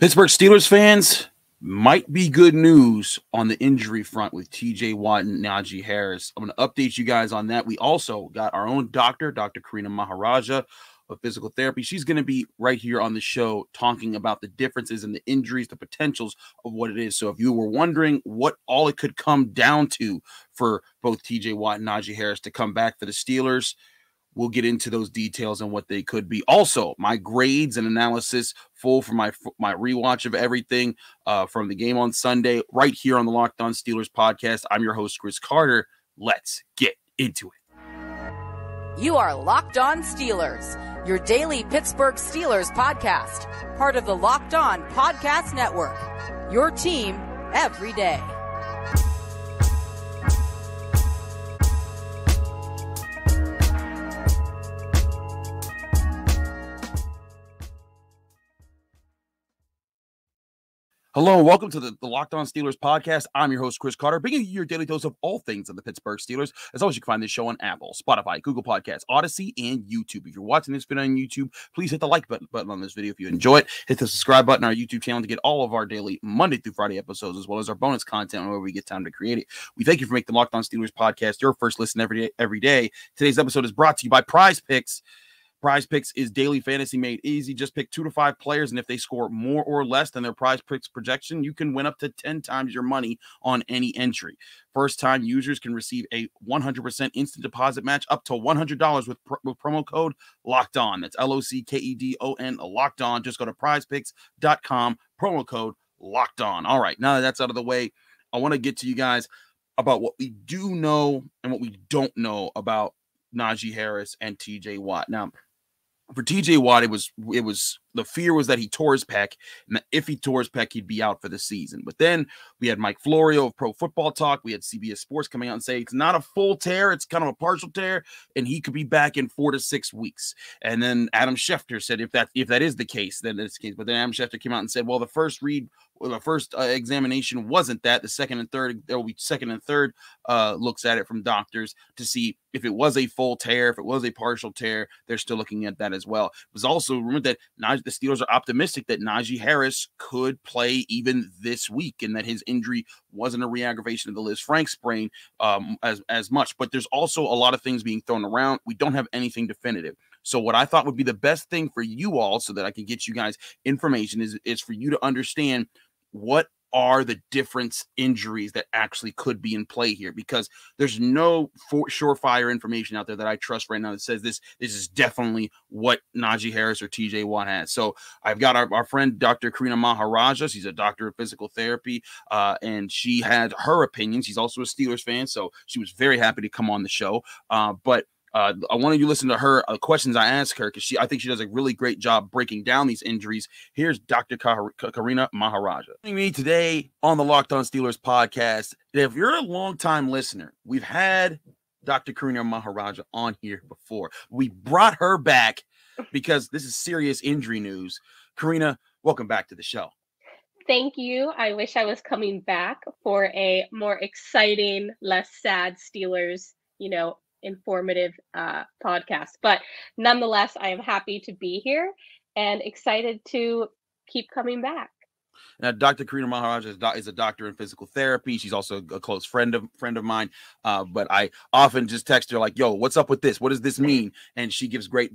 Pittsburgh Steelers fans, might be good news on the injury front with T.J. Watt and Najee Harris. I'm going to update you guys on that. We also got our own doctor, Dr. Karina Maharaj of physical therapy. She's going to be right here on the show talking about the differences in the injuries, the potentials of what it is. So if you were wondering what all it could come down to for both T.J. Watt and Najee Harris to come back for the Steelers, we'll get into those details and what they could be. Also, my grades and analysis full for my rewatch of everything from the game on Sunday right here on the Locked On Steelers podcast. I'm your host, Chris Carter. Let's get into it. You are Locked On Steelers, your daily Pittsburgh Steelers podcast, part of the Locked On Podcast Network, your team every day. Hello and welcome to the Locked On Steelers podcast. I'm your host, Chris Carter, bringing you your daily dose of all things of the Pittsburgh Steelers. As always, you can find this show on Apple, Spotify, Google Podcasts, Odyssey, and YouTube. If you're watching this video on YouTube, please hit the like button on this video if you enjoy it. Hit the subscribe button on our YouTube channel to get all of our daily Monday through Friday episodes, as well as our bonus content whenever we get time to create it. We thank you for making the Locked On Steelers podcast your first listen every day. Today's episode is brought to you by Prize Picks. Prize Picks is daily fantasy made easy. Just pick 2 to 5 players, and if they score more or less than their Prize Picks projection, you can win up to 10 times your money on any entry. First-time users can receive a 100% instant deposit match up to $100 with promo code Locked On. That's LOCKEDON, Locked On. Just go to prizepicks.com, promo code Locked On. All right, now that that's out of the way, I want to get to you guys about what we do know and what we don't know about Najee Harris and T.J. Watt. Now, for T.J. Watt, it was the fear was that he tore his pec, and if he tore his pec, he'd be out for the season. But then we had Mike Florio of Pro Football Talk. We had CBS Sports coming out and say it's not a full tear, it's kind of a partial tear, and he could be back in 4 to 6 weeks. And then Adam Schefter said if that is the case, then it's the case. But then Adam Schefter came out and said, well, the first examination wasn't that. The second and third, there will be second and third looks at it from doctors to see if it was a full tear, if it was a partial tear. They're still looking at that as well. It was also rumored that the Steelers are optimistic that Najee Harris could play even this week, and that his injury wasn't a re-aggravation of the Lisfranc sprain as much. But there's also a lot of things being thrown around. We don't have anything definitive. So what I thought would be the best thing for you all, so that I can get you guys information, is for you to understand what are the different injuries that actually could be in play here, because there's no surefire information out there that I trust right now that says this is definitely what Najee Harris or TJ Watt has. So I've got our friend, Dr. Karina Maharaj. She's a doctor of physical therapy, and she had her opinions. She's also a Steelers fan, so she was very happy to come on the show. But I wanted you to listen to her questions I asked her, because I think she does a really great job breaking down these injuries. Here's Dr. Karina Maharaj. Joining me today on the Locked On Steelers podcast, if you're a longtime listener, we've had Dr. Karina Maharaj on here before. We brought her back because this is serious injury news. Karina, welcome back to the show. Thank you. I wish I was coming back for a more exciting, less sad Steelers, informative podcast, but nonetheless I am happy to be here and excited to keep coming back. Now, Dr. Karina Maharaj is a doctor in physical therapy. She's also a close friend of mine, but I often just text her like, yo, what's up with this, what does this mean? And she gives great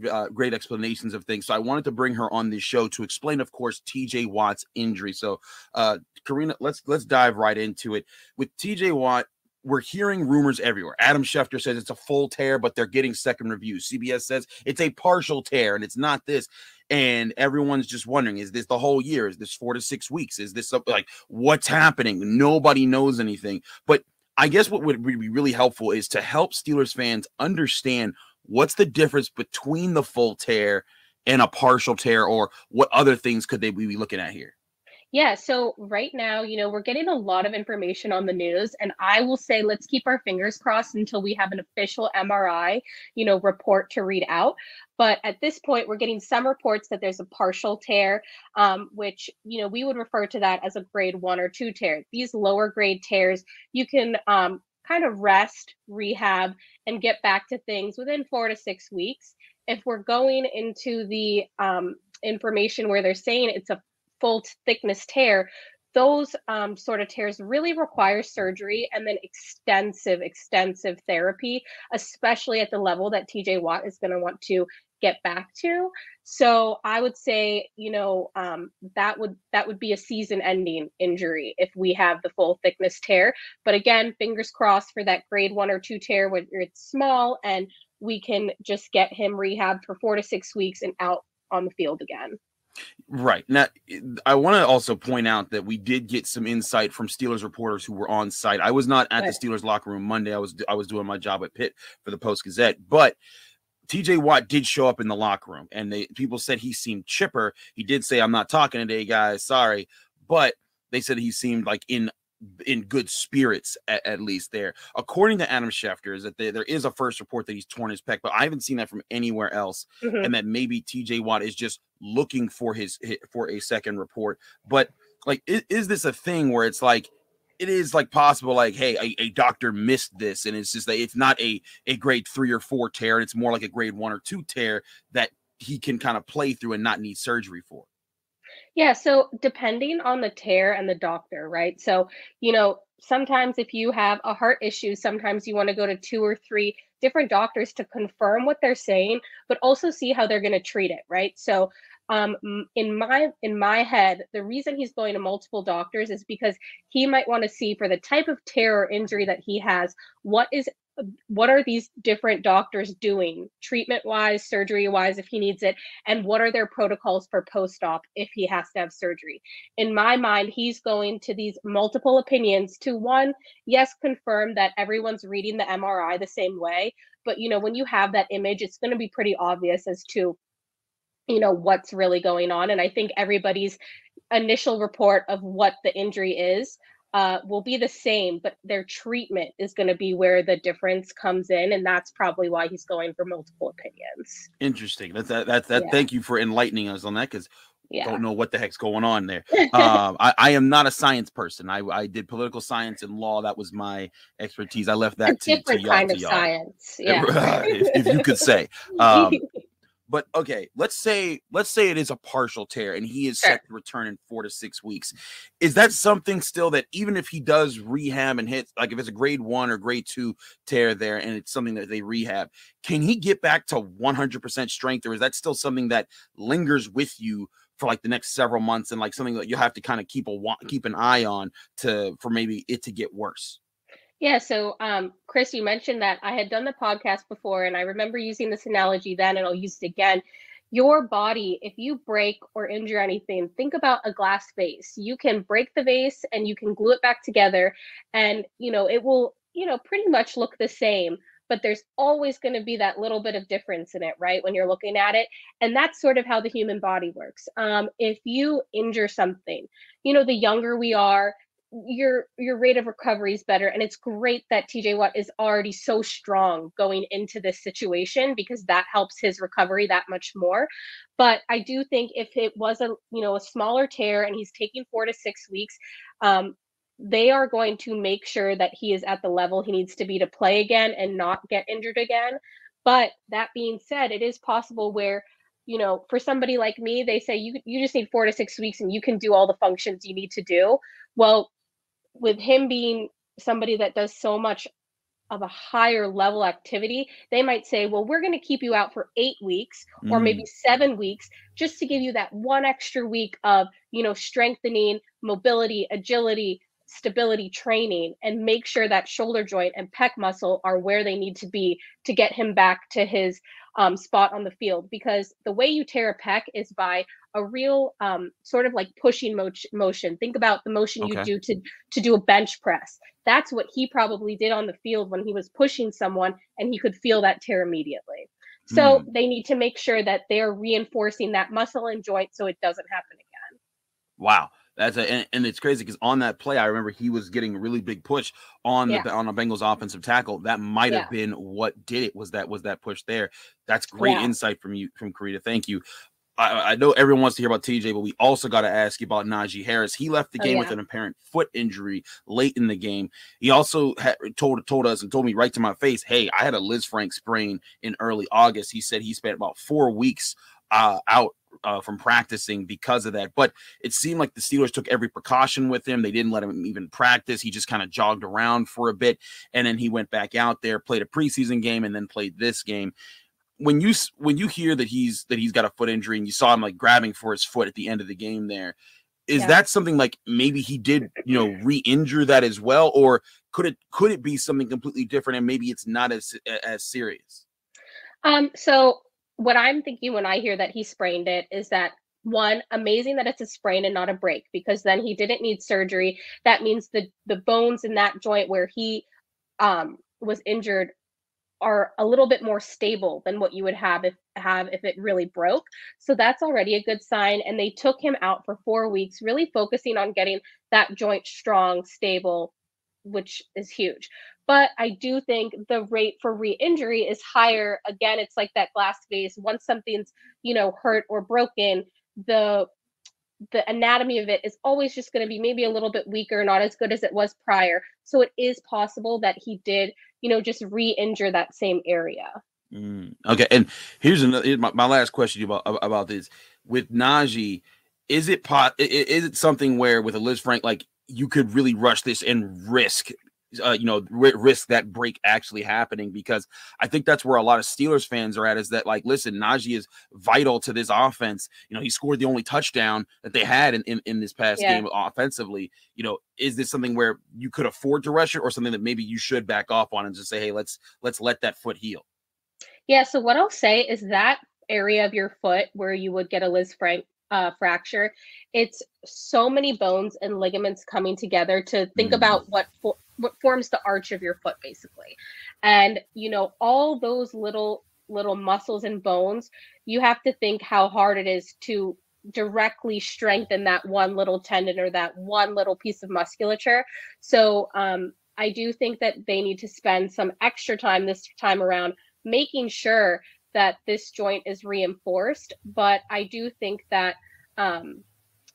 explanations of things. So I wanted to bring her on this show to explain, of course, TJ Watt's injury. So Karina, let's dive right into it. With TJ Watt, we're hearing rumors everywhere. Adam Schefter says it's a full tear, but they're getting second reviews. CBS says it's a partial tear and it's not this. And everyone's just wondering, is this the whole year? Is this 4 to 6 weeks? Is this like, what's happening? Nobody knows anything. But I guess what would be really helpful is to help Steelers fans understand what's the difference between the full tear and a partial tear, or what other things could they be looking at here? Yeah, so right now, we're getting a lot of information on the news, and I will say let's keep our fingers crossed until we have an official MRI, report to read out. But at this point, we're getting some reports that there's a partial tear, which, we would refer to that as a grade 1 or 2 tear. These lower grade tears, you can kind of rest, rehab, and get back to things within 4 to 6 weeks. If we're going into the information where they're saying it's a full thickness tear, those sort of tears really require surgery and then extensive therapy, especially at the level that T.J. Watt is going to want to get back to. So I would say, that would be a season-ending injury if we have the full thickness tear. But again, fingers crossed for that grade 1 or 2 tear where it's small and we can just get him rehabbed for 4 to 6 weeks and out on the field again. Right. Now, I want to also point out that we did get some insight from Steelers reporters who were on site. I was not at the Steelers locker room Monday. I was doing my job at Pitt for the Post-Gazette, but T.J. Watt did show up in the locker room, and people said he seemed chipper. He did say, "I'm not talking today, guys. Sorry," but they said he seemed like in good spirits, at least there. According to Adam Schefter, is that there is a first report that he's torn his pec, but I haven't seen that from anywhere else, and that maybe T.J. Watt is just looking for a second report. But like, is this a thing where it's like, it is like possible, like, hey, a doctor missed this, and it's just that it's not a grade 3 or 4 tear, and it's more like a grade 1 or 2 tear that he can kind of play through and not need surgery for? Yeah, so depending on the tear and the doctor, right? So, sometimes if you have a heart issue, sometimes you want to go to 2 or 3 different doctors to confirm what they're saying, but also see how they're going to treat it, right? So in my head, the reason he's going to multiple doctors is because he might want to see, for the type of tear or injury that he has, what are these different doctors doing treatment-wise, surgery-wise, if he needs it, and what are their protocols for post-op if he has to have surgery. In my mind, he's going to these multiple opinions to, one, yes, confirm that everyone's reading the MRI the same way, but, when you have that image, it's going to be pretty obvious as to, what's really going on. And I think everybody's initial report of what the injury is will be the same, but their treatment is going to be where the difference comes in, and that's probably why he's going for multiple opinions. Interesting. That's that. Yeah. Thank you for enlightening us on that, because I don't know what the heck's going on there. I am not a science person. I did political science and law. That was my expertise. I left that to different kind of science. Yeah, if you could say. But okay, let's say it is a partial tear and he is set to return in 4 to 6 weeks. Is that something still that even if he does rehab and hits, like if it's a grade 1 or grade 2 tear there and it's something that they rehab, can he get back to 100% strength, or is that still something that lingers with you for like the next several months and like something that you'll have to kind of keep an eye on for maybe it to get worse? Yeah. So, Chris, you mentioned that I had done the podcast before, and I remember using this analogy then, and I'll use it again. Your body, if you break or injure anything, think about a glass vase. You can break the vase and you can glue it back together, and, it will, pretty much look the same, but there's always going to be that little bit of difference in it, right? When you're looking at it. And that's sort of how the human body works. If you injure something, the younger we are, your rate of recovery is better. And it's great that T.J. Watt is already so strong going into this situation, because that helps his recovery that much more. But I do think if it was a smaller tear and he's taking 4 to 6 weeks, they are going to make sure that he is at the level he needs to be to play again and not get injured again. But that being said, it is possible where, for somebody like me, they say you just need 4 to 6 weeks and you can do all the functions you need to do. Well, with him being somebody that does so much of a higher level activity, they might say, well, we're going to keep you out for 8 weeks or maybe 7 weeks, just to give you that one extra week of, strengthening, mobility, agility, stability training, and make sure that shoulder joint and pec muscle are where they need to be to get him back to his spot on the field. Because the way you tear a pec is by a real sort of like pushing motion. Think about the motion you do to do a bench press. That's what he probably did on the field when he was pushing someone, and he could feel that tear immediately. So they need to make sure that they're reinforcing that muscle and joint so it doesn't happen again. Wow. And it's crazy because on that play, I remember he was getting a really big push on the Bengals offensive tackle. That might have been what did it. Was that push there? That's great insight from Karina. Thank you. I know everyone wants to hear about TJ, but we also got to ask you about Najee Harris. He left the game with an apparent foot injury late in the game. He also told us and told me right to my face, "Hey, I had a Lisfranc sprain in early August." He said he spent about 4 weeks out from practicing because of that. But it seemed like the Steelers took every precaution with him. They didn't let him even practice. He just kind of jogged around for a bit, and then he went back out there, played a preseason game, and then played this game. When you hear that he's got a foot injury, and you saw him like grabbing for his foot at the end of the game there, is that something like maybe he did, you know, re-injure that as well? Or could it be something completely different, and maybe it's not as serious? So what I'm thinking when I hear that he sprained it is that, one, amazing that it's a sprain and not a break, because then he didn't need surgery. That means the bones in that joint where he was injured are a little bit more stable than what you would have if it really broke. So that's already a good sign. And they took him out for 4 weeks, really focusing on getting that joint strong, stable, which is huge. But I do think the rate for re-injury is higher. Again, it's like that glass vase. Once something's, you know, hurt or broken, the anatomy of it is always just going to be maybe a little bit weaker, not as good as it was prior. So it is possible that he did, you know, just re-injure that same area. Okay. And here's my last question about this with Najee. Is it something where with a Lisfranc, like you could really rush this and risk that break actually happening? Because I think that's where a lot of Steelers fans are at, is that, like, listen, Najee is vital to this offense. You know, he scored the only touchdown that they had in this past game offensively. You know, is this something where you could afford to rush it, or something that maybe you should back off on and just say, hey, let's let that foot heal? Yeah. So what I'll say is that area of your foot where you would get a Lisfranc fracture, it's so many bones and ligaments coming together to think about what forms the arch of your foot, basically. And, you know, all those little muscles and bones, you have to think how hard it is to directly strengthen that one little tendon or that one little piece of musculature. So I do think that they need to spend some extra time this time around making sure that this joint is reinforced. But I do think that,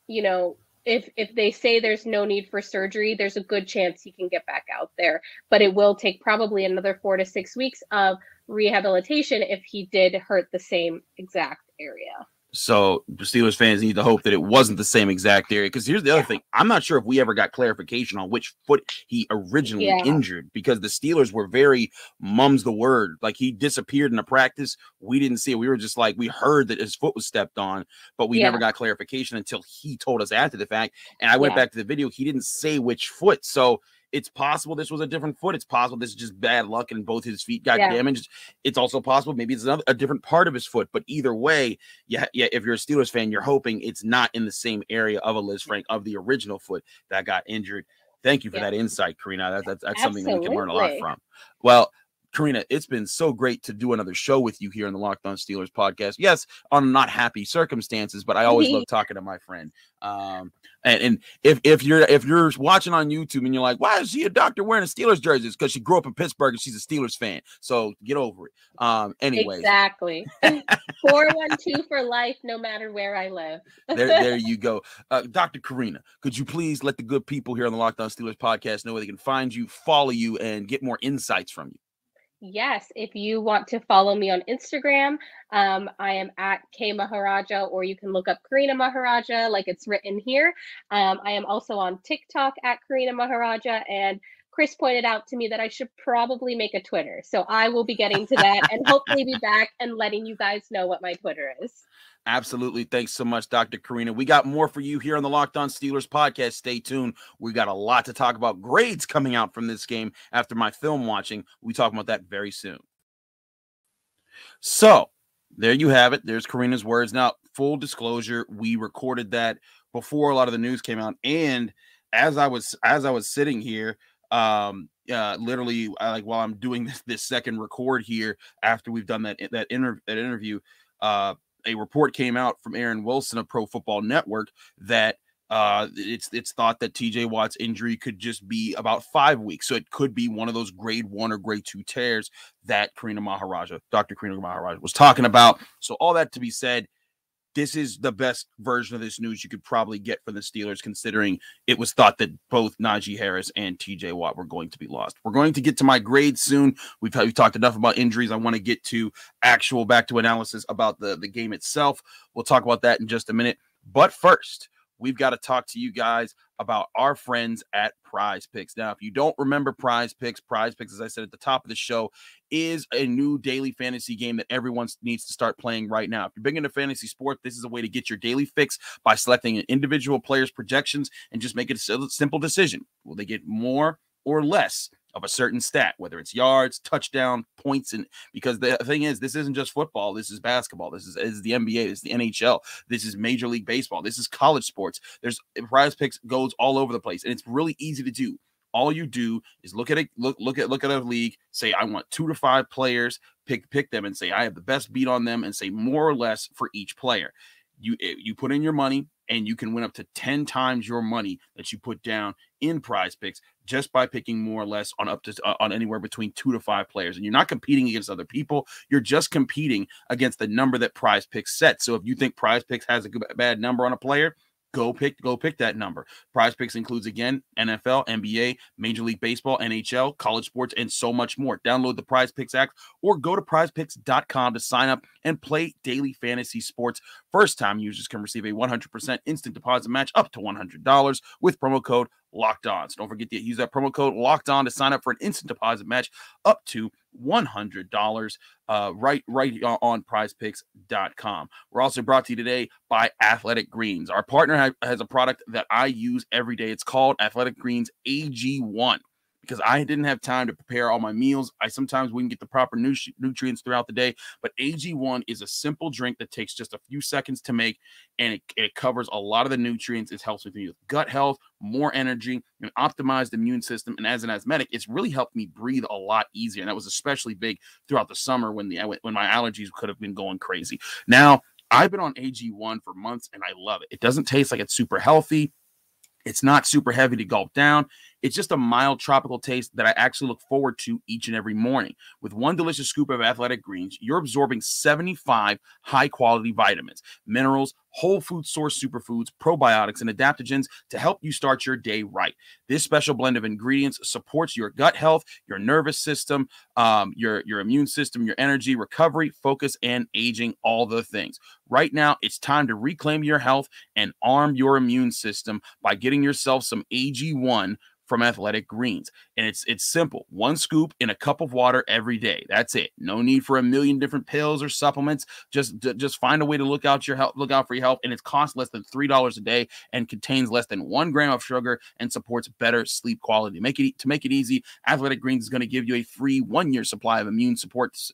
you know, if they say there's no need for surgery, there's a good chance he can get back out there. But it will take probably another 4 to 6 weeks of rehabilitation if he did hurt the same exact area. So Steelers fans need to hope that it wasn't the same exact area, because here's the other thing. I'm not sure if we ever got clarification on which foot he originally injured, because the Steelers were very mum's the word. Like, he disappeared in a practice. We didn't see it. We were just like, we heard that his foot was stepped on, but we never got clarification until he told us after the fact. And I went back to the video. He didn't say which foot. So it's possible this was a different foot. It's possible this is just bad luck and both his feet got damaged. It's also possible maybe it's a different part of his foot. But either way, if you're a Steelers fan, you're hoping it's not in the same area of a Lisfranc, of the original foot that got injured. Thank you for that insight, Karina. That's something that we can learn a lot from. Well, Karina, it's been so great to do another show with you here on the Locked On Steelers podcast. Yes, on not happy circumstances, but I always love talking to my friend. And if you're watching on YouTube and you're like, why is she a doctor wearing a Steelers jersey? It's because she grew up in Pittsburgh and she's a Steelers fan. So get over it. Anyway, exactly. 412 for life, no matter where I live. there you go. Dr. Karina, could you please let the good people here on the Locked On Steelers podcast know where they can find you, follow you, and get more insights from you? Yes, if you want to follow me on Instagram, I am at K Maharaja, or you can look up Karina Maharaja like it's written here. I am also on TikTok at Karina Maharaja, and Chris pointed out to me that I should probably make a Twitter. So I will be getting to that and hopefully be back and letting you guys know what my Twitter is. Absolutely. Thanks so much, Dr. Karina. We got more for you here on the Locked On Steelers podcast. Stay tuned. We got a lot to talk about. Grades coming out from this game after my film watching. We'll be talking about that very soon. So there you have it. There's Karina's words. Now, full disclosure, we recorded that before a lot of the news came out. And as I was sitting here, literally, like while I'm doing this second record here, after we've done that interview, a report came out from Aaron Wilson of Pro Football Network that it's thought that T.J. Watt's injury could just be about 5 weeks. So it could be one of those grade 1 or grade 2 tears that Dr. Karina Maharaj was talking about. So all that to be said, this is the best version of this news you could probably get for the Steelers, considering it was thought that both Najee Harris and T.J. Watt were going to be lost. We're going to get to my grades soon. We've talked enough about injuries. I want to get to actual back-to analysis about the game itself. We'll talk about that in just a minute. But first, we've got to talk to you guys about our friends at Prize Picks. Now, if you don't remember Prize Picks, as I said at the top of the show, is a new daily fantasy game that everyone needs to start playing right now. If you're big into fantasy sport, this is a way to get your daily fix by selecting an individual player's projections and just make it a simple decision. Will they get more or less of a certain stat, whether it's yards, touchdown, points? And because the thing is, this isn't just football. This is basketball. This is the NBA. This is the NHL. This is Major League Baseball. This is college sports. There's Prize Picks goes all over the place, and it's really easy to do. All you do is look at a league, say I want 2 to 5 players, pick them, and say I have the best beat on them, and say more or less for each player. You put in your money, and you can win up to 10 times your money that you put down in Prize Picks just by picking more or less on on anywhere between 2 to 5 players. And you're not competing against other people. You're just competing against the number that Prize Picks sets. So if you think Prize Picks has a bad number on a player, go pick that number. Prize Picks includes, again, NFL, NBA, Major League Baseball, NHL, college sports, and so much more. Download the Prize Picks app or go to prizepicks.com to sign up and play daily fantasy sports. First-time users can receive a 100% instant deposit match up to $100 with promo code Locked On. So don't forget to use that promo code Locked On to sign up for an instant deposit match up to $100 right on prizepicks.com. We're also brought to you today by Athletic Greens. Our partner has a product that I use every day. It's called Athletic Greens AG1. Because I didn't have time to prepare all my meals, I sometimes wouldn't get the proper nutrients throughout the day. But AG1 is a simple drink that takes just a few seconds to make, and it covers a lot of the nutrients. It helps with gut health, more energy, an optimized immune system. And as an asthmatic, it's really helped me breathe a lot easier. And that was especially big throughout the summer when my allergies could have been going crazy. Now, I've been on AG1 for months, and I love it. It doesn't taste like it's super healthy. It's not super heavy to gulp down. It's just a mild tropical taste that I actually look forward to each and every morning. With one delicious scoop of Athletic Greens, you're absorbing 75 high-quality vitamins, minerals, whole food source superfoods, probiotics, and adaptogens to help you start your day right. This special blend of ingredients supports your gut health, your nervous system, your immune system, your energy, recovery, focus, and aging, all the things. Right now, it's time to reclaim your health and arm your immune system by getting yourself some AG1 from Athletic Greens. And it's simple. One scoop in a cup of water every day. That's it. No need for a million different pills or supplements. Just find a way to look out for your health. And it costs less than $3 a day and contains less than 1 gram of sugar and supports better sleep quality. To make it easy, Athletic Greens is going to give you a free 1-year supply of immune supporting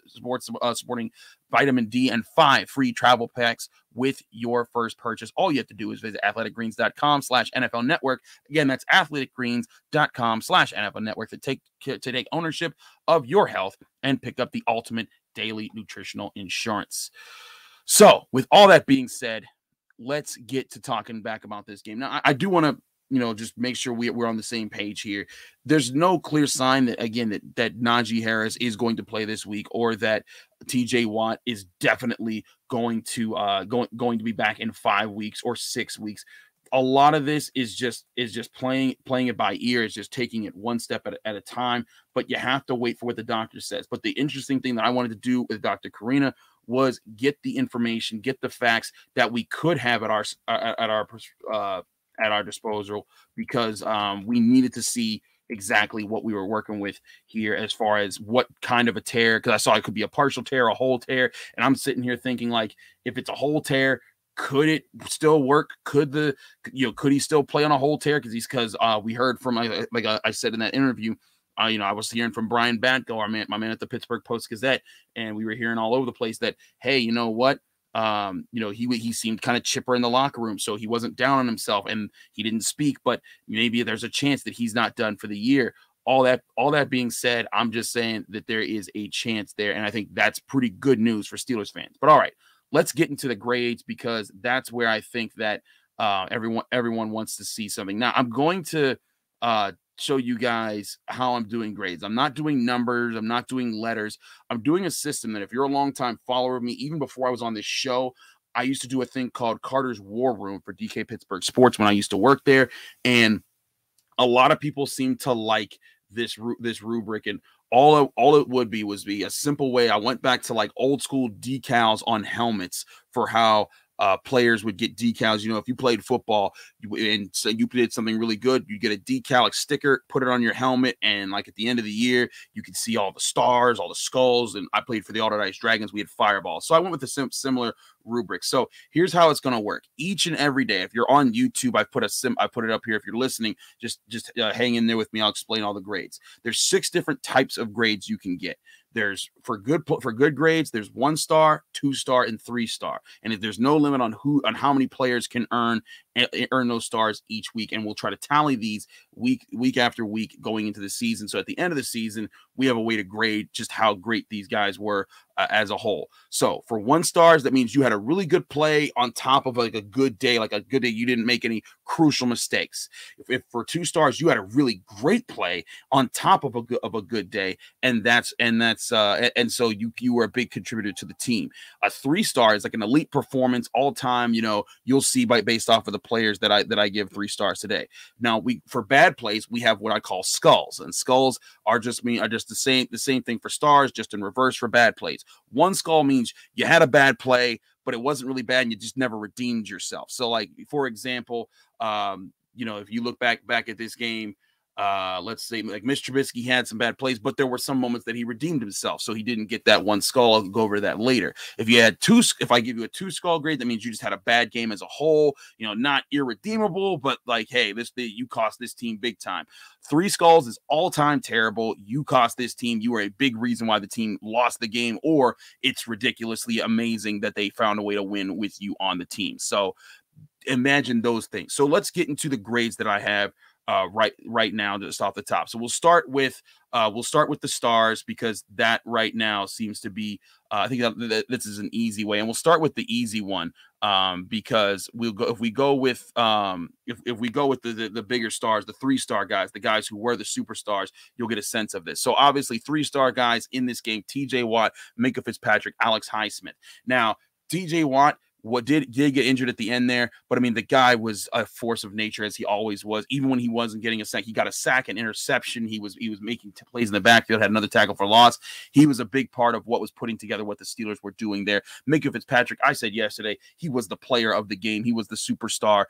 vitamin D and 5 free travel packs with your first purchase. All you have to do is visit athleticgreens.com/NFL Network. Again, that's athleticgreens.com/NFL Network to take ownership of your health and pick up the ultimate daily nutritional insurance. So with all that being said, let's get to talking back about this game. Now, I do want to, just make sure we're on the same page here. There's no clear sign that, again, that Najee Harris is going to play this week or that T.J. Watt is definitely going to be back in 5 weeks or 6 weeks. A lot of this is just playing it by ear. It's just taking it one step at a time, but you have to wait for what the doctor says. But the interesting thing that I wanted to do with Dr. Karina was get the information, get the facts that we could have at our disposal, because we needed to see exactly what we were working with here as far as what kind of a tear, because I saw it could be a partial tear, a whole tear. And I'm sitting here thinking, like, if it's a whole tear, could it still work? Could he still play on a whole tear? Because we heard from, I said in that interview, I was hearing from Brian Batko, my man at the Pittsburgh Post-Gazette, and we were hearing all over the place that, hey, you know what? He seemed kind of chipper in the locker room, so he wasn't down on himself and he didn't speak, but maybe there's a chance that he's not done for the year. All that being said, I'm just saying that there is a chance there. And I think that's pretty good news for Steelers fans, but all right, let's get into the grades, because that's where I think that, everyone wants to see something. Now I'm going to, show you guys how I'm doing grades. I'm not doing numbers. I'm not doing letters. I'm doing a system that if you're a longtime follower of me, even before I was on this show, I used to do a thing called Carter's War Room for DK Pittsburgh Sports when I used to work there. And a lot of people seem to like this rubric, and all it would be was be a simple way. I went back to like old school decals on helmets for how players would get decals. You know, if you played football and so you did something really good, you get a decal, like sticker, put it on your helmet, and like at the end of the year, you could see all the stars, all the skulls. And I played for the Alder Ice Dragons. We had fireballs. So I went with a similar rubric. So here's how it's going to work each and every day. If you're on YouTube, I've put I put it up here. If you're listening, just hang in there with me. I'll explain all the grades. There's 6 different types of grades you can get. There's for good grades, there's 1-star, 2-star, and 3-star. And if there's no limit on how many players can earn those stars each week. And we'll try to tally these week after week going into the season. So at the end of the season, we have a way to grade just how great these guys were as a whole. So for 1-stars, that means you had a really good play on top of like a good day, you didn't make any crucial mistakes. If for 2-stars, you had a really great play on top of a good day, and so you were a big contributor to the team. A 3-star is like an elite performance all time. You know, you'll see based off of the players that I give 3 stars today. Now for bad plays, we have what I call skulls, and skulls are just the same thing for stars, just in reverse for bad plays. 1 skull means you had a bad play, but it wasn't really bad and you just never redeemed yourself. So like, for example, you know, if you look back at this game, let's say like Mitch Trubisky had some bad plays, but there were some moments that he redeemed himself. So he didn't get that 1 skull. I'll go over that later. If I give you a 2-skull grade, that means you just had a bad game as a whole, you know, not irredeemable, but like, hey, you cost this team big time. 3 skulls is all time terrible. You cost this team. You were a big reason why the team lost the game, or it's ridiculously amazing that they found a way to win with you on the team. So imagine those things. So let's get into the grades that I have right now, just off the top. So we'll start with the stars, because that right now seems to be, I think that this is an easy way, and we'll start with the easy one, because if we go with the bigger stars, the 3-star guys, the guys who were the superstars, you'll get a sense of this. So obviously 3-star guys in this game: T.J. Watt, Minkah Fitzpatrick, Alex Highsmith. Now T.J. Watt, what did get injured at the end there, but I mean, the guy was a force of nature, as he always was. Even when he wasn't getting a sack, he got a sack and interception. He was making plays in the backfield, had another tackle for loss. He was a big part of what was putting together what the Steelers were doing there. Minkah Fitzpatrick, I said yesterday, he was the player of the game. He was the superstar.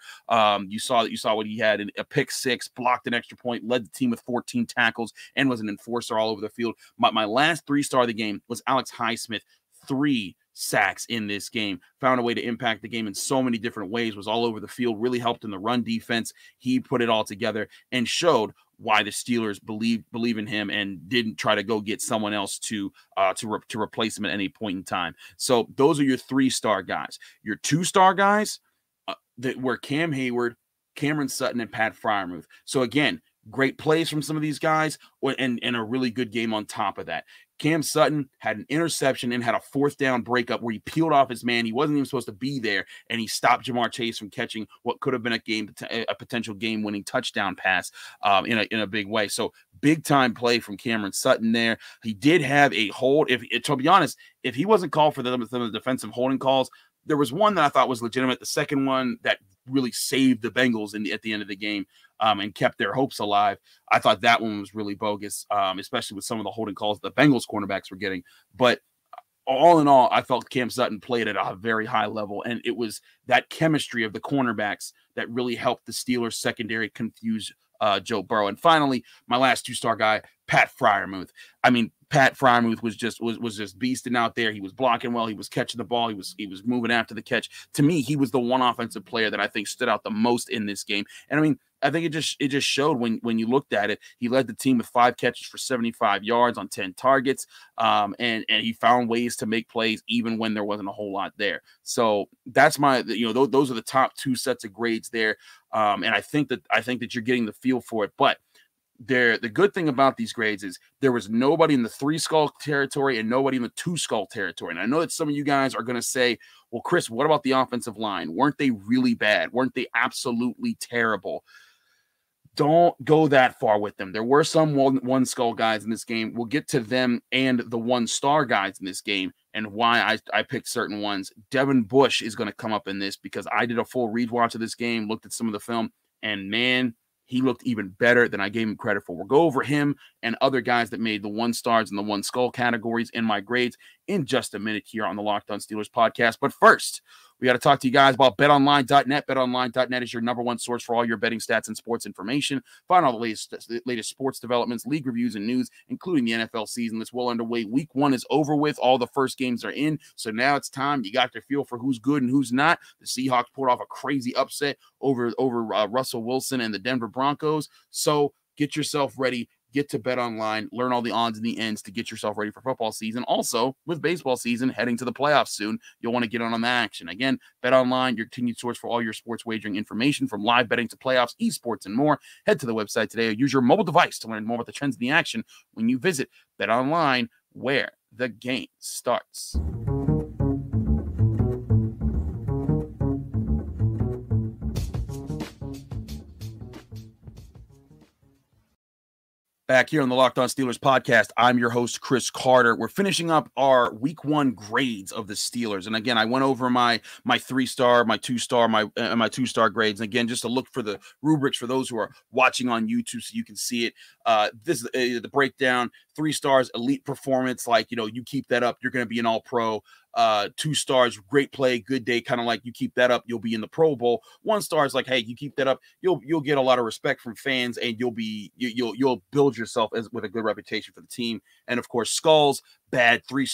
You saw what he had in a pick-6, blocked an extra point, led the team with 14 tackles, and was an enforcer all over the field. My last 3-star of the game was Alex Highsmith. 3 sacks in this game, found a way to impact the game in so many different ways, was all over the field, really helped in the run defense. He put it all together and showed why the Steelers believe in him and didn't try to go get someone else to replace him at any point in time. So those are your 3-star guys. Your 2-star guys, that were Cam Hayward, Cameron Sutton, and Pat Freiermuth. So again, great plays from some of these guys, and a really good game on top of that. Cam Sutton had an interception and had a 4th down breakup where he peeled off his man. He wasn't even supposed to be there, and he stopped Jamar Chase from catching what could have been a potential game-winning touchdown pass in a big way. So big-time play from Cameron Sutton there. He did have a hold. To be honest, if he wasn't called for the defensive holding calls, there was one that I thought was legitimate. The second one that really saved the Bengals at the end of the game, and kept their hopes alive, I thought that one was really bogus, especially with some of the holding calls the Bengals cornerbacks were getting. But all in all, I felt Cam Sutton played at a very high level, and it was that chemistry of the cornerbacks that really helped the Steelers secondary confuse Joe Burrow. And finally, my last 2-star guy, Pat Freiermuth. I mean, Pat Freiermuth was just beasting out there. He was blocking well. He was catching the ball. He was moving after the catch. To me, he was the one offensive player that I think stood out the most in this game. And I mean, I think it just showed when you looked at it. He led the team with 5 catches for 75 yards on 10 targets, and he found ways to make plays even when there wasn't a whole lot there. So that's those are the top 2 sets of grades there, and I think that you're getting the feel for it. But the good thing about these grades is there was nobody in the 3-skull territory and nobody in the 2-skull territory. And I know that some of you guys are going to say, well, Chris, what about the offensive line? Weren't they really bad? Weren't they absolutely terrible? Don't go that far with them. There were some 1-skull guys in this game. We'll get to them and the 1-star guys in this game. and why I picked certain ones. Devin Bush is going to come up in this because I did a full rewatch of this game, looked at some of the film, and man, he looked even better than I gave him credit for. We'll go over him and other guys that made the one stars and the one skull categories in my grades in just a minute here on the Locked On Steelers podcast. But first, we got to talk to you guys about BetOnline.net. BetOnline.net is your number one source for all your betting stats and sports information. Find all the latest sports developments, league reviews, and news, including the NFL season that's well underway. Week one is over with. All the first games are in, so now it's time. You got your feel for who's good and who's not. The Seahawks pulled off a crazy upset over Russell Wilson and the Denver Broncos. So get yourself ready. Get to BetOnline, learn all the odds and the ends to get yourself ready for football season. Also, with baseball season heading to the playoffs soon, you'll want to get on that action. Again, BetOnline, your continued source for all your sports wagering information, from live betting to playoffs, esports, and more. Head to the website today or use your mobile device to learn more about the trends in the action when you visit BetOnline, where the game starts. Back here on the Locked On Steelers podcast, I'm your host, Chris Carter. We're finishing up our week one grades of the Steelers. And again, I went over my three-star, my two-star, my two-star grades. And again, just to look for the rubrics for those who are watching on YouTube so you can see it. This is the breakdown. 3 stars, elite performance. Like, you know, you keep that up, you're going to be an all-pro. 2 stars, great play, good day, kind of like you keep that up, you'll be in the Pro Bowl. 1 star is like, hey, you keep that up, you'll get a lot of respect from fans, and you'll build yourself with a good reputation for the team. And of course, skulls, bad. 3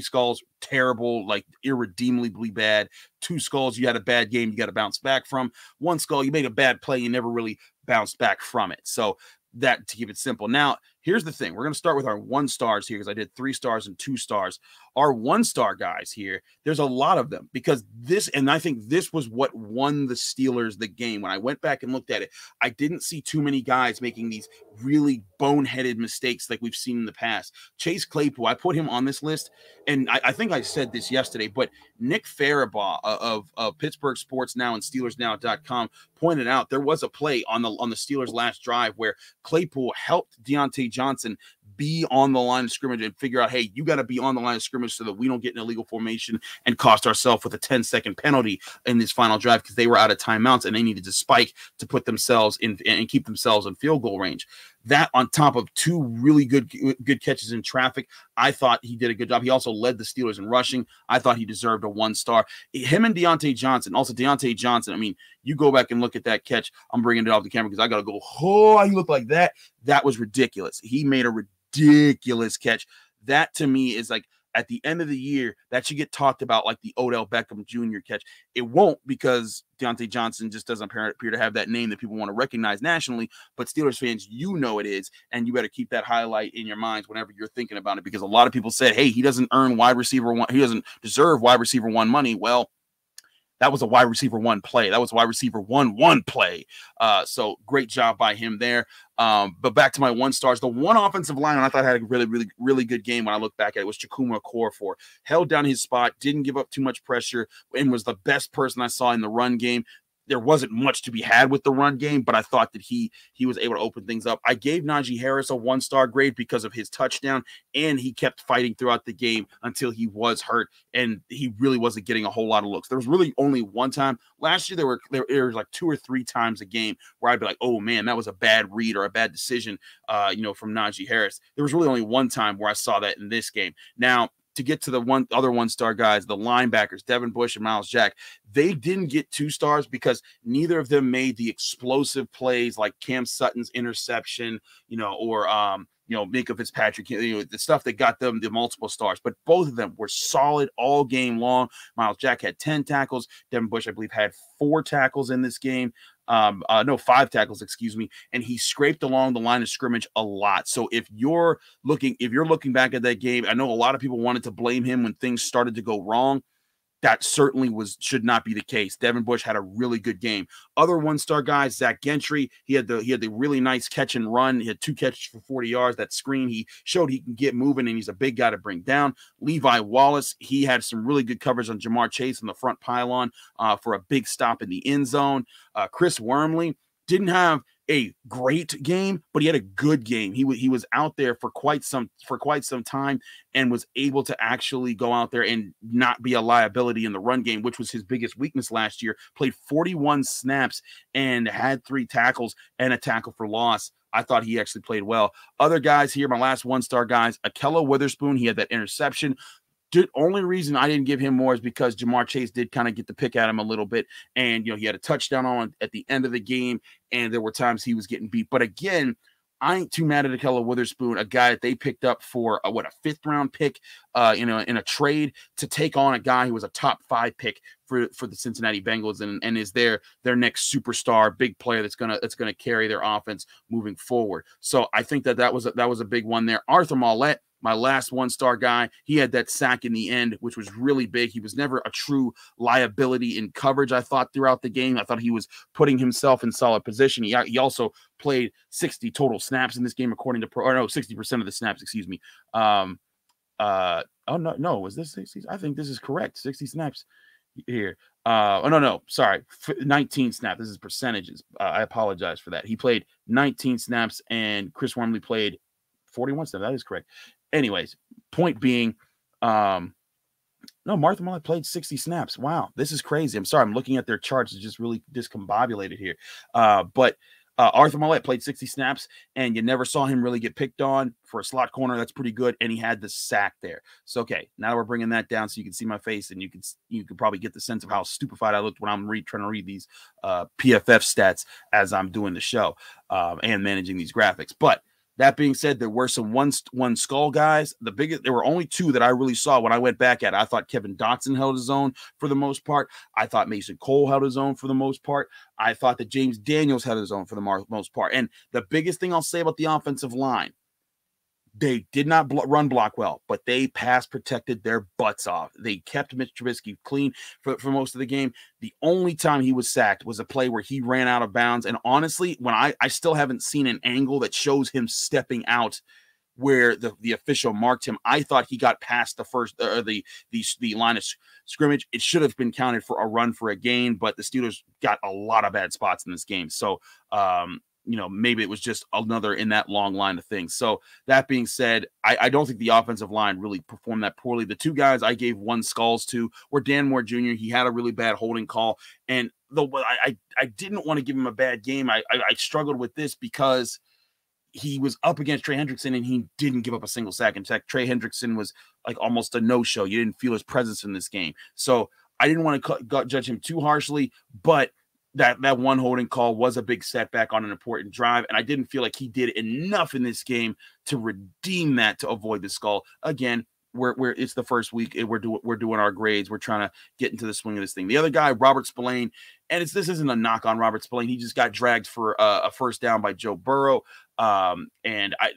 skulls, terrible, like irredeemably bad. 2 skulls, you had a bad game, you got to bounce back from. 1 skull, you made a bad play, you never really bounced back from it. So that, to keep it simple. Now, here's the thing. We're going to start with our 1 stars here because I did 3 stars and 2 stars. Our 1 star guys here, there's a lot of them because this, and I think this was what won the Steelers the game. When I went back and looked at it, I didn't see too many guys making these really boneheaded mistakes like we've seen in the past. Chase Claypool, I put him on this list, and I think I said this yesterday, but Nick Faribault of Pittsburgh Sports Now and SteelersNow.com pointed out there was a play on the Steelers' last drive where Claypool helped Diontae Johnson be on the line of scrimmage and figure out, hey, you got to be on the line of scrimmage so that we don't get an illegal formation and cost ourselves with a 10-second penalty in this final drive because they were out of timeouts and they needed to spike to put themselves in and keep themselves in field goal range. That on top of 2 really good catches in traffic, I thought he did a good job. He also led the Steelers in rushing. I thought he deserved a 1 star. Him and Diontae Johnson, I mean, you go back and look at that catch. I'm bringing it off the camera because I got to go, oh, he looked like that. That was ridiculous. He made a ridiculous catch. That to me is like, at the end of the year, that should get talked about like the Odell Beckham Jr. catch. It won't because Diontae Johnson just doesn't appear to have that name that people want to recognize nationally. But Steelers fans, you know it is, and you better keep that highlight in your minds whenever you're thinking about it because a lot of people said, hey, he doesn't earn wide receiver one. He doesn't deserve wide receiver one money. Well, that was a wide receiver one play. That was wide receiver one play. So great job by him there. But back to my 1 stars, the one offensive line I thought had a really good game when I look back at it was Chukuma Okorafor. Held down his spot, didn't give up too much pressure, and was the best person I saw in the run game. There wasn't much to be had with the run game, but I thought that he was able to open things up. I gave Najee Harris a 1 star grade because of his touchdown, and he kept fighting throughout the game until he was hurt, and he really wasn't getting a whole lot of looks. There was really only one time. Last year, there were like 2 or 3 times a game where I'd be like, oh, man, that was a bad read or a bad decision from Najee Harris. There was really only one time where I saw that in this game. Now, to get to the other 1 star guys, the linebackers, Devin Bush and Myles Jack, they didn't get 2 stars because neither of them made the explosive plays like Cam Sutton's interception, or Minkah Fitzpatrick, the stuff that got them the multiple stars. But both of them were solid all game long. Myles Jack had 10 tackles. Devin Bush, I believe, had 4 tackles in this game. 5 tackles, excuse me, and he scraped along the line of scrimmage a lot. So if you're looking back at that game, I know a lot of people wanted to blame him when things started to go wrong. That certainly should not be the case. Devin Bush had a really good game. Other 1 star guys, Zach Gentry, he had the really nice catch and run. He had 2 catches for 40 yards. That screen, he showed he can get moving, and he's a big guy to bring down. Levi Wallace, he had some really good coverage on Jamar Chase on the front pylon for a big stop in the end zone. Chris Wormley didn't have a great game, but he had a good game. He was out there for quite some time and was able to actually go out there and not be a liability in the run game, which was his biggest weakness last year. Played 41 snaps and had 3 tackles and a tackle for loss. I thought he actually played well. Other guys here, my last one-star guys, Akella Witherspoon, he had that interception. The only reason I didn't give him more is because Jamar Chase did kind of get the pick at him a little bit. And, you know, he had a touchdown on at the end of the game, and there were times he was getting beat. But again, I ain't too mad at Akella Witherspoon, a guy that they picked up for a 5th-round pick, in a trade to take on a guy who was a top 5 pick for the Cincinnati Bengals and is their next superstar, big player that's gonna carry their offense moving forward. So I think that was a big one there. Arthur Maulet, my last one-star guy, he had that sack in the end, which was really big. He was never a true liability in coverage, I thought, throughout the game. I thought he was putting himself in solid position. He also played 60 total snaps in this game, according to 60% of the snaps, excuse me. Was this 60? I think this is correct. 60 snaps here. 19 snaps. This is percentages. I apologize for that. He played 19 snaps, and Chris Wormley played 41 snaps. That is correct. Anyways, point being, Martha Miller played 60 snaps. Wow, this is crazy. I'm sorry, I'm looking at their charts. It's just really discombobulated here. But Arthur Maulet played 60 snaps, and you never saw him really get picked on for a slot corner. That's pretty good, and he had the sack there. So, okay, now we're bringing that down so you can see my face, and you can probably get the sense of how stupefied I looked when I'm trying to read these PFF stats as I'm doing the show and managing these graphics. But that being said, there were some one skull guys. There were only 2 that I really saw when I went back at it. I thought Kevin Dotson held his own for the most part. I thought Mason Cole held his own for the most part. I thought that James Daniels held his own for the most part. And the biggest thing I'll say about the offensive line, they did not run block well, but they pass protected their butts off. They kept Mitch Trubisky clean for most of the game. The only time he was sacked was a play where he ran out of bounds. And honestly, when I still haven't seen an angle that shows him stepping out where the official marked him. I thought he got past the first or the line of scrimmage. It should have been counted for a run for a gain, but the Steelers got a lot of bad spots in this game. So, maybe it was just another in that long line of things. So that being said, I don't think the offensive line really performed that poorly. The 2 guys I gave one skulls to were Dan Moore Jr. He had a really bad holding call. And though I didn't want to give him a bad game, I struggled with this because he was up against Trey Hendrickson and he didn't give up a single sack. In fact, Trey Hendrickson was like almost a no-show. You didn't feel his presence in this game. So I didn't want to judge him too harshly, but that one holding call was a big setback on an important drive, and I didn't feel like he did enough in this game to redeem that to avoid the skull. Again, it's the first week. We're doing our grades. We're trying to get into the swing of this thing. The other guy, Robert Spillane, and this isn't a knock on Robert Spillane. He just got dragged for a first down by Joe Burrow, and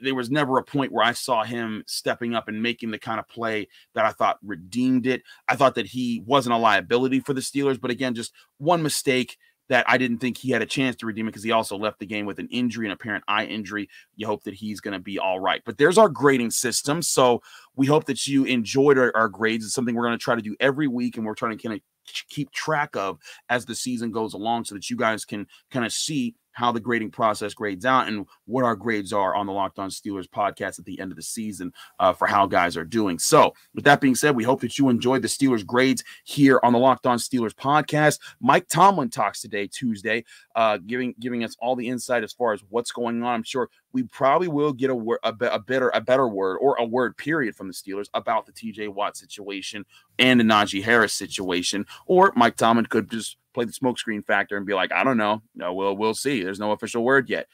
there was never a point where I saw him stepping up and making the kind of play that I thought redeemed it. I thought that he wasn't a liability for the Steelers, but again, just one mistake that I didn't think he had a chance to redeem it because he also left the game with an injury, an apparent eye injury. You hope that he's going to be all right. But there's our grading system. So we hope that you enjoyed our grades. It's something we're going to try to do every week, and we're trying to kind of keep track of as the season goes along so that you guys can kind of see how the grading process grades out and what our grades are on the Locked On Steelers podcast at the end of the season for how guys are doing. So with that being said, we hope that you enjoyed the Steelers grades here on the Locked On Steelers podcast. Mike Tomlin talks today, Tuesday, giving us all the insight as far as what's going on. I'm sure we probably will get a better word or a word period from the Steelers about the T.J. Watt situation and the Najee Harris situation, or Mike Tomlin could just play the smokescreen factor and be like, I don't know. No, we'll see. There's no official word yet.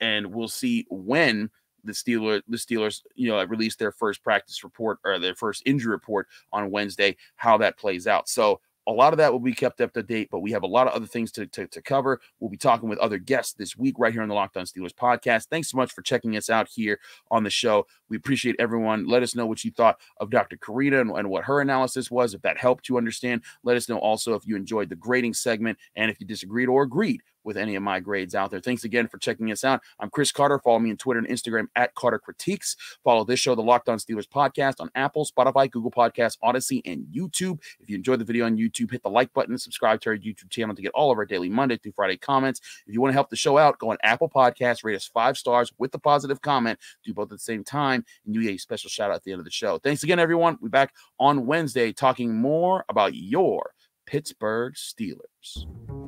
And we'll see when the Steelers, release their first practice report or their first injury report on Wednesday, how that plays out. So a lot of that will be kept up to date, but we have a lot of other things to cover. We'll be talking with other guests this week right here on the Locked On Steelers podcast. Thanks so much for checking us out here on the show. We appreciate everyone. Let us know what you thought of Dr. Karina and what her analysis was, if that helped you understand. Let us know also if you enjoyed the grading segment and if you disagreed or agreed with any of my grades out there. Thanks again for checking us out. I'm Chris Carter. Follow me on Twitter and Instagram at Carter Critiques. Follow this show, the Locked On Steelers podcast, on Apple, Spotify, Google Podcasts, Odyssey, and YouTube. If you enjoyed the video on YouTube, hit the like button and subscribe to our YouTube channel to get all of our daily Monday through Friday comments. If you want to help the show out, go on Apple Podcasts, rate us 5 stars with the positive comment. Do both at the same time, and you get a special shout out at the end of the show. Thanks again, everyone. We'll be back on Wednesday talking more about your Pittsburgh Steelers.